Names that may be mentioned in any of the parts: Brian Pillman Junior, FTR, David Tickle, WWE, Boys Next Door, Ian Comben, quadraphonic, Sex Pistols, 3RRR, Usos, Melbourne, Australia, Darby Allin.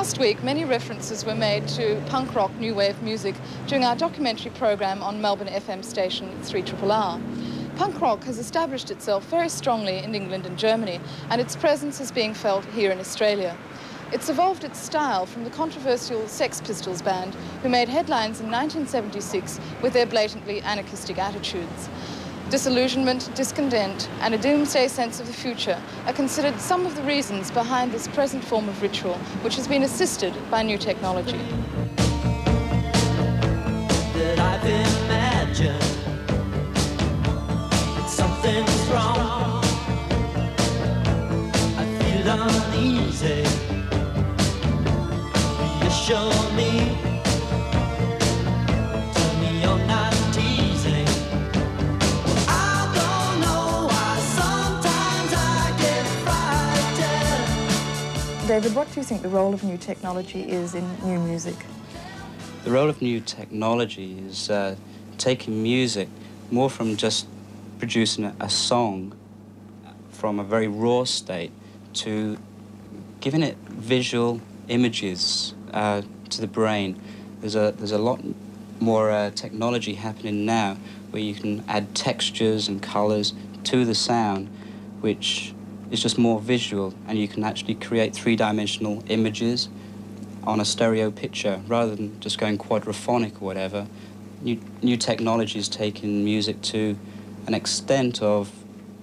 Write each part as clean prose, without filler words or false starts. Last week, many references were made to punk rock new wave music during our documentary programme on Melbourne FM station 3RRR. Punk rock has established itself very strongly in England and Germany, and its presence is being felt here in Australia. It's evolved its style from the controversial Sex Pistols band, who made headlines in 1976 with their blatantly anarchistic attitudes. Disillusionment, discontent, and a doomsday sense of the future are considered some of the reasons behind this present form of ritual, which has been assisted by new technology. That I've imagined that something's wrong. I feel uneasy. Reassure me. David, what do you think the role of new technology is in new music? The role of new technology is taking music more from just producing a song from a very raw state to giving it visual images to the brain. There's a lot more technology happening now where you can add textures and colours to the sound, which it's just more visual, and you can actually create three-dimensional images on a stereo picture rather than just going quadraphonic or whatever. New technology is taking music to an extent of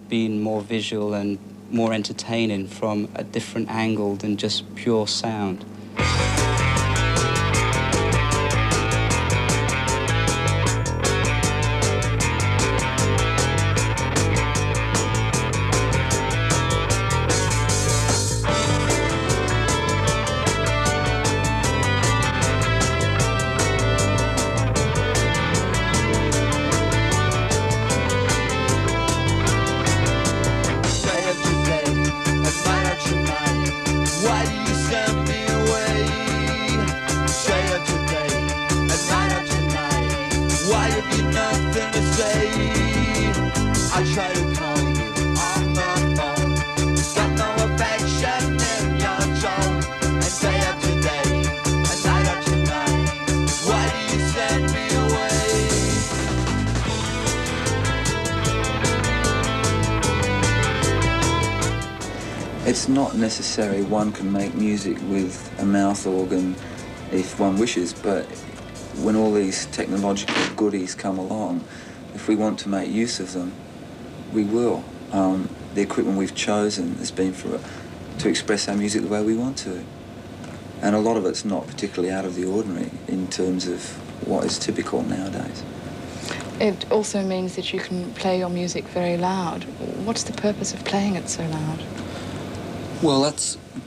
being more visual and more entertaining from a different angle than just pure sound. It's not necessary one can make music with a mouth organ if one wishes, but when all these technological goodies come along, if we want to make use of them, we will. The equipment we've chosen has been to express our music the way we want to. And a lot of it's not particularly out of the ordinary in terms of what is typical nowadays. It also means that you can play your music very loud. What's the purpose of playing it so loud? Well,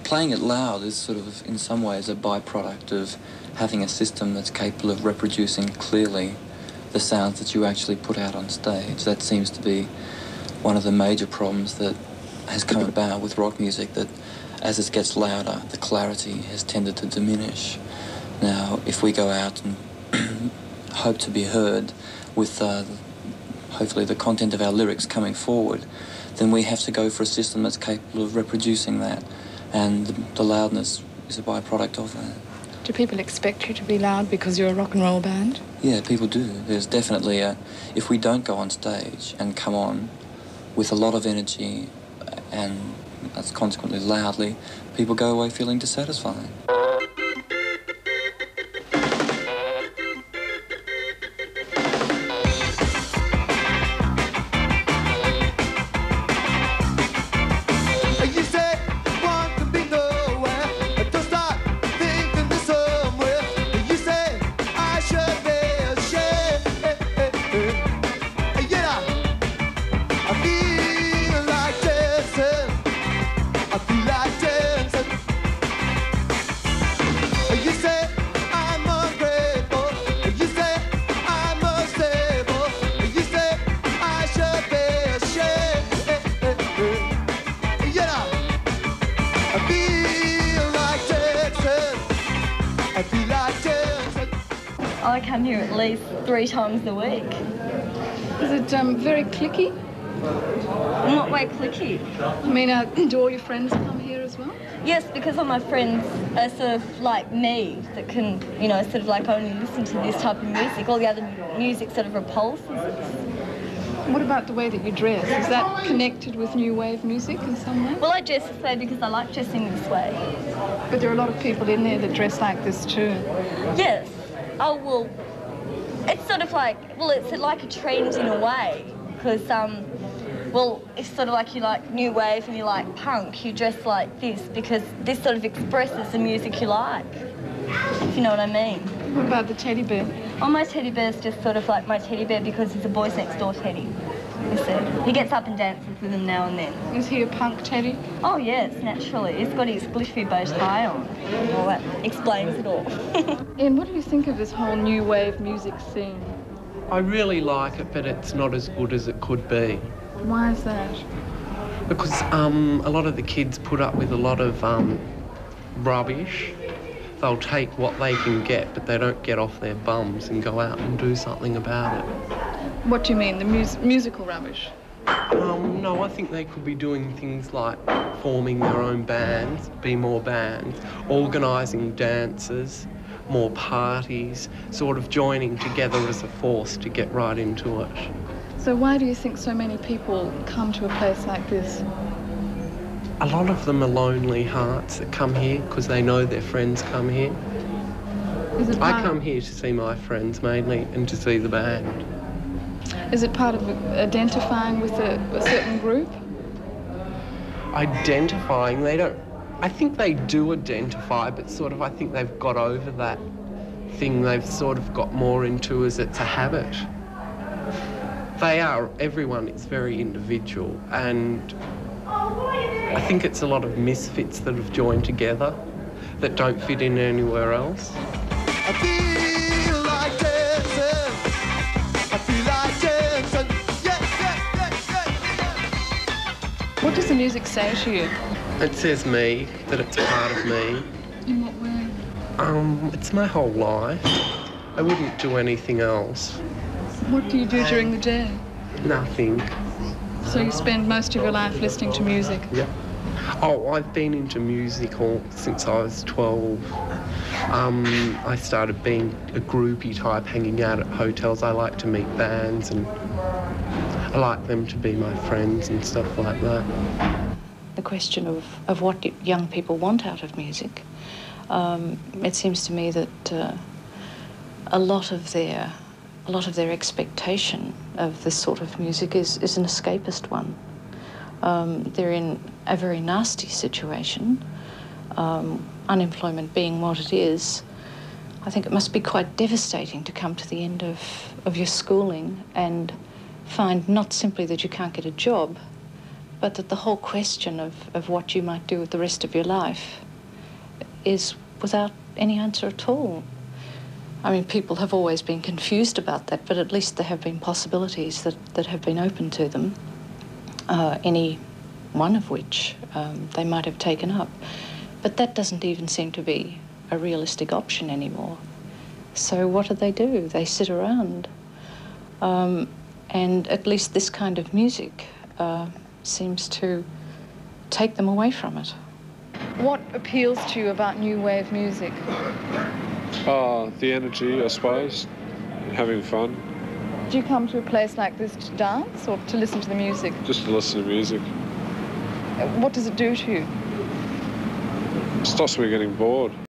playing it loud is sort of, in some ways, a byproduct of having a system that's capable of reproducing clearly the sounds that you actually put out on stage. That seems to be one of the major problems that has come about with rock music, that as it gets louder, the clarity has tended to diminish. Now, if we go out and hope to be heard with hopefully the content of our lyrics coming forward, then we have to go for a system that's capable of reproducing that, and the loudness is a byproduct of that. Do people expect you to be loud because you're a rock and roll band? Yeah, people do. There's definitely if we don't go on stage and come on with a lot of energy and that's consequently loudly, people go away feeling dissatisfied. I come here at least 3 times a week. Is it very clicky? Not Wakeley. I mean, do all your friends come here as well? Yes, because all my friends are sort of like me, that can, you know, sort of like only listen to this type of music. All the other music sort of repulses us. What about the way that you dress? Is that connected with new wave music in some way? Well, I dress this way because I like dressing this way. But there are a lot of people in there that dress like this too. Yes. Oh, well, it's sort of like, well, it's like a trend in a way. Because, well, it's sort of like you like new wave and you like punk, you dress like this because this sort of expresses the music you like, if you know what I mean. What about the teddy bear? Oh, my teddy bear's just sort of like my teddy bear because he's a Boys Next Door teddy, you see. He gets up and dances with them now and then. Is he a punk teddy? Oh, yes, naturally. He's got his glittery beige tie on. Well, that explains it all. Ian, what do you think of this whole new wave music scene? I really like it, but it's not as good as it could be. Why is that? Because a lot of the kids put up with a lot of rubbish. They'll take what they can get, but they don't get off their bums and go out and do something about it. What do you mean, the musical rubbish? No, I think they could be doing things like forming their own bands, be more bands, organising dances, more parties, sort of joining together as a force to get right into it. So why do you think so many people come to a place like this? A lot of them are lonely hearts that come here because they know their friends come here. I come here to see my friends mainly and to see the band. Is it part of identifying with a certain group? Identifying? They don't... I think they do identify, but sort of I think they've got over that thing they've sort of got more into as it's a habit. They are... everyone is very individual and... I think it's a lot of misfits that have joined together that don't fit in anywhere else. I feel like dancing. I feel like dancing. Yeah, yeah, yeah, yeah. What does the music say to you? It says me, that it's part of me. In what way? It's my whole life. I wouldn't do anything else. What do you do during the day? Nothing. So you spend most of your life listening to music? Yeah. Oh, I've been into music since I was 12. I started being a groupie type, hanging out at hotels. I like to meet bands and I like them to be my friends and stuff like that. The question of what young people want out of music, it seems to me that a lot of their expectation of this sort of music is an escapist one. They're in a very nasty situation. Unemployment being what it is, I think it must be quite devastating to come to the end of your schooling and find not simply that you can't get a job, but that the whole question of what you might do with the rest of your life is without any answer at all. I mean, people have always been confused about that, but at least there have been possibilities that have been open to them, any one of which they might have taken up. But that doesn't even seem to be a realistic option anymore. So what do? They sit around. And at least this kind of music seems to take them away from it. What appeals to you about new wave music? The energy, I suppose, having fun. Do you come to a place like this to dance or to listen to the music? Just to listen to music. What does it do to you? It stops me getting bored.